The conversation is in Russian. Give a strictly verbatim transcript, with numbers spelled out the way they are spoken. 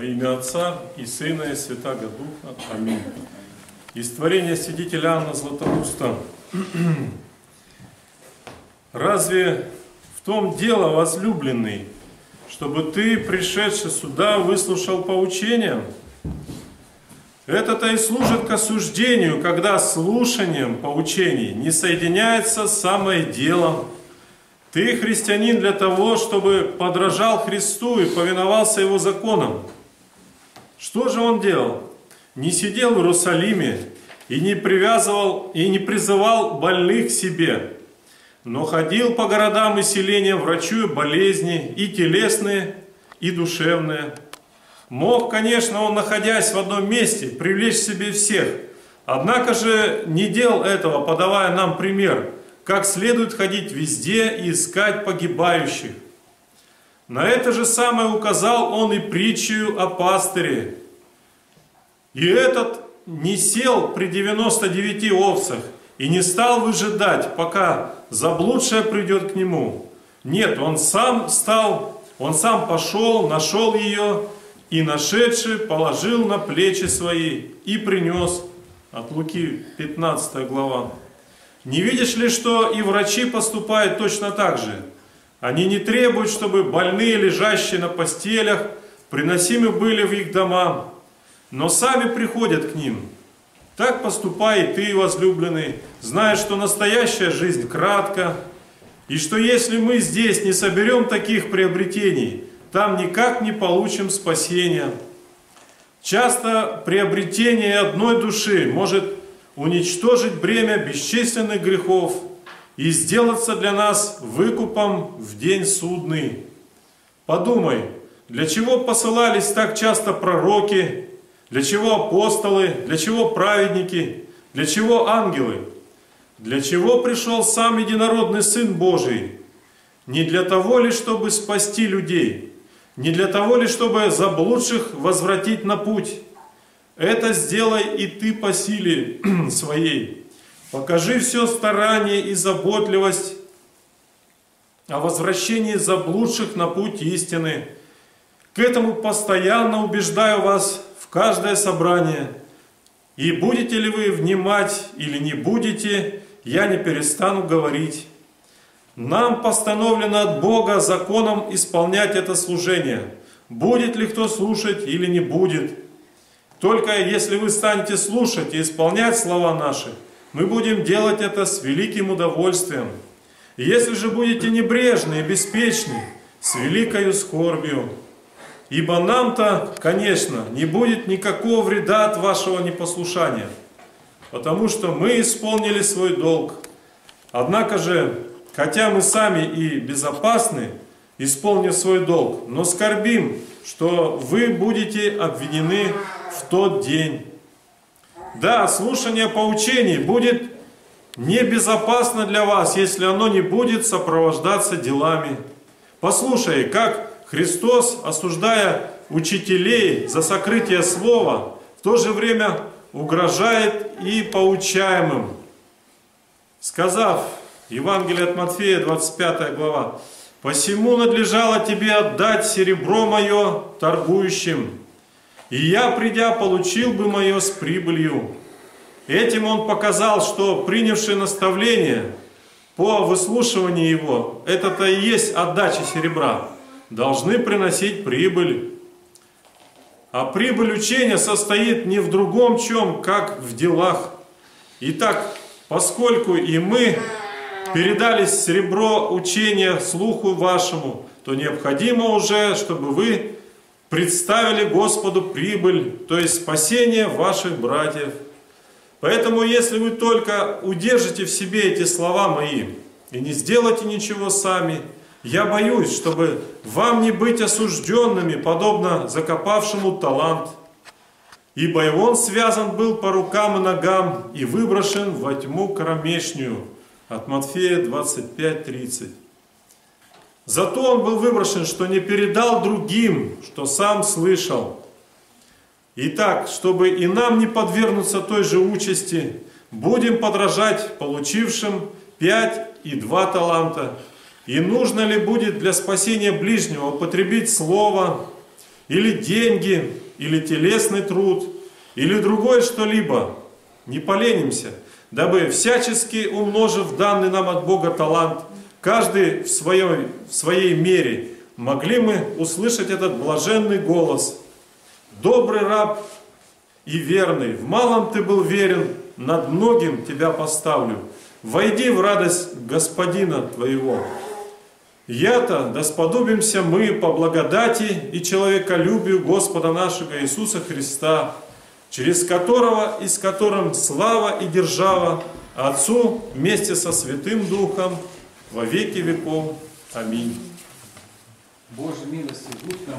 Во имя Отца и Сына и Святаго Духа. Аминь. Из творения святителя Иоанна Златоуста. «Разве в том дело, возлюбленный, чтобы ты, пришедший сюда, выслушал поучение? Это-то и служит к осуждению, когда с слушанием поучений не соединяется самое дело. Ты, христианин, для того, чтобы подражал Христу и повиновался Его законам. Что же Он делал? Не сидел в Иерусалиме и не привязывал и не призывал больных к себе, но ходил по городам и селениям, врачуя болезни и телесные, и душевные. Мог, конечно, он, находясь в одном месте, привлечь к себе всех, однако же не делал этого, подавая нам пример, как следует ходить везде и искать погибающих. На это же самое указал он и притчу о пастыре. И этот не сел при девяноста девяти овцах и не стал выжидать, пока заблудшая придет к нему. Нет, он сам стал, он сам пошел, нашел ее, и нашедший положил на плечи свои и принес». От Луки пятнадцатая глава. Не видишь ли, что и врачи поступают точно так же? Они не требуют, чтобы больные, лежащие на постелях, приносимы были в их дома, но сами приходят к ним. Так поступай и ты, возлюбленный, зная, что настоящая жизнь кратка, и что если мы здесь не соберем таких приобретений, там никак не получим спасения. Часто приобретение одной души может уничтожить бремя бесчисленных грехов и сделаться для нас выкупом в день судный. Подумай, для чего посылались так часто пророки, для чего апостолы, для чего праведники, для чего ангелы, для чего пришел сам Единородный Сын Божий? Не для того ли, чтобы спасти людей, не для того ли, чтобы заблудших возвратить на путь? Это сделай и ты по силе своей. Покажи все старание и заботливость о возвращении заблудших на путь истины. К этому постоянно убеждаю вас в каждое собрание. И будете ли вы внимать или не будете, я не перестану говорить. Нам постановлено от Бога законом исполнять это служение. Будет ли кто слушать или не будет? Только если вы станете слушать и исполнять слова наши, мы будем делать это с великим удовольствием. И если же будете небрежны и беспечны, с великою скорбью. Ибо нам-то, конечно, не будет никакого вреда от вашего непослушания, потому что мы исполнили свой долг. Однако же, хотя мы сами и безопасны, исполнив свой долг, но скорбим, что вы будете обвинены в тот день. Да, слушание поучений будет небезопасно для вас, если оно не будет сопровождаться делами. Послушай, как Христос, осуждая учителей за сокрытие слова, в то же время угрожает и поучаемым, сказав, Евангелие от Матфея, двадцать пятая глава, «Посему надлежало тебе отдать серебро мое торгующим, и я, придя, получил бы мое с прибылью». Этим он показал, что принявший наставление по выслушиванию его, это-то и есть отдача серебра, должны приносить прибыль. А прибыль учения состоит не в другом чем, как в делах. Итак, поскольку и мы передали серебро учения слуху вашему, то необходимо уже, чтобы вы представили Господу прибыль, то есть спасение ваших братьев. Поэтому, если вы только удержите в себе эти слова мои и не сделайте ничего сами, я боюсь, чтобы вам не быть осужденными, подобно закопавшему талант. Ибо и он связан был по рукам и ногам и выброшен во тьму кромешнюю. От Матфея двадцать пять тридцать. Зато он был выброшен, что не передал другим, что сам слышал. Итак, чтобы и нам не подвергнуться той же участи, будем подражать получившим пять и два таланта. И нужно ли будет для спасения ближнего употребить слово, или деньги, или телесный труд, или другое что-либо, не поленимся, дабы всячески умножив данный нам от Бога талант, каждый в своей, в своей мере, могли мы услышать этот блаженный голос. «Добрый раб и верный, в малом ты был верен, над многим тебя поставлю. Войди в радость Господина твоего». Я-то, да сподобимся мы по благодати и человеколюбию Господа нашего Иисуса Христа, через которого и с которым слава и держава Отцу вместе со Святым Духом во веки веков. Аминь. Божьей милости, будь нам